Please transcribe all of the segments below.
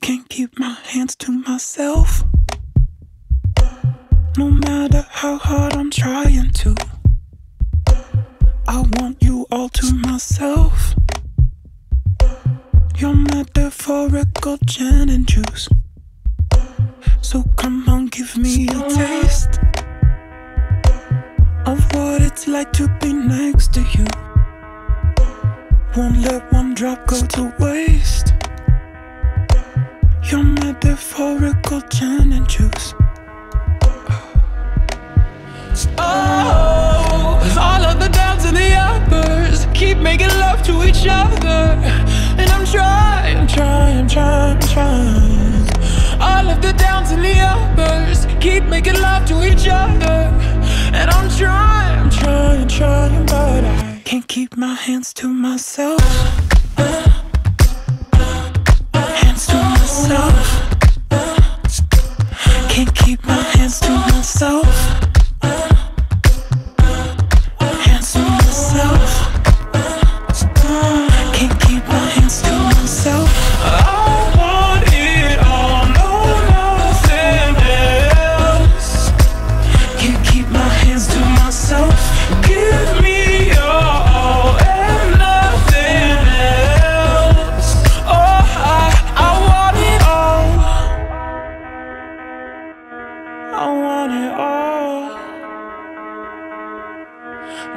can't keep my hands to myself. No matter how hard I'm trying to, I want you all to myself. You're metaphorical gin and juice, so come on, give me a taste of what it's like to be next to you. Won't let one drop go to waste. You're metaphorical gin and juice. Oh, all of the downs and the uppers, keep making love to each other. And I'm trying, trying, trying, trying. All of the downs and the uppers, keep making love to each other. And I'm trying, trying, trying, but I can't keep my hands to myself. Hands to myself. Can't keep my hands to myself.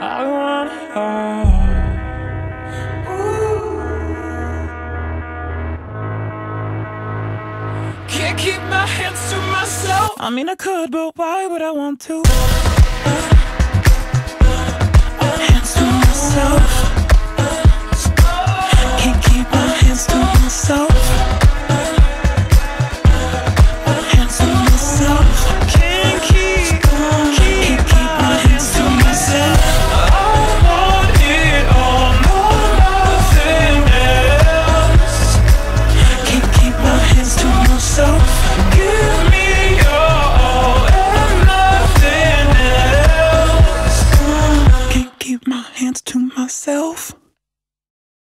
I want it all. Ooh. Can't keep my hands to myself. I mean I could, but why would I want to? Hands to myself. Can't keep my hands to myself. Hands to myself. Hands to myself.